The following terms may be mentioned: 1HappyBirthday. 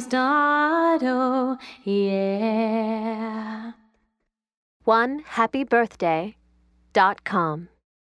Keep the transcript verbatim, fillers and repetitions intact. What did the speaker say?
almost died, oh yeah. one happy birthday dot com